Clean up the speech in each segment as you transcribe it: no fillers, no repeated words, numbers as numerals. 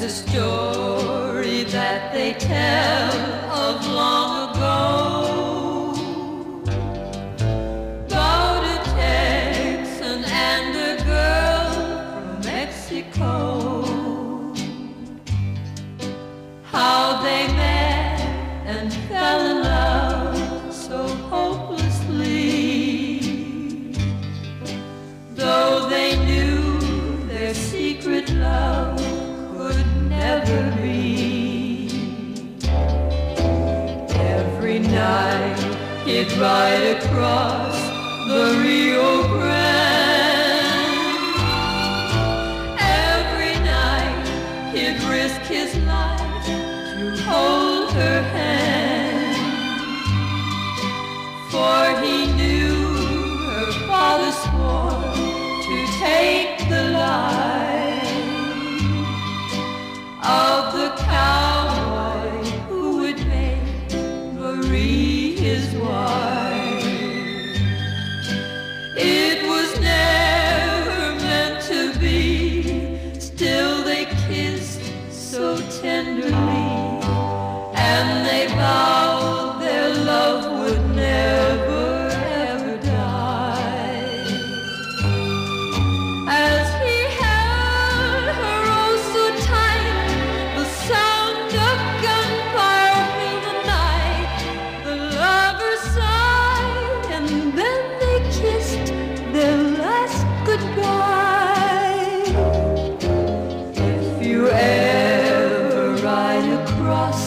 There's a story that they tell of long ago, about a Texan and a girl from Mexico. How they met and fell in love so hopelessly, though they knew their secret love could never be. Every night he'd ride across the Rio Grande. Every night he'd risk his life to hold her hand, for he knew her father swore to take the life of the cowboy who would make Marie his wife. It was never meant to be, still they kissed so tenderly, and they vowed their love would never, ever die. As he held her oh so tight, sound of gunfire through the night, the lovers sighed, and then they kissed their last goodbye. If you ever ride across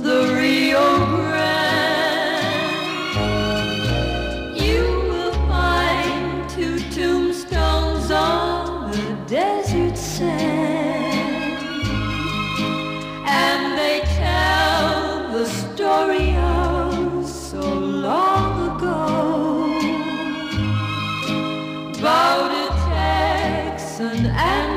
the Rio Grande, you will find two tombstones on the desert sand. And they tell the story of so long ago, about a Texan and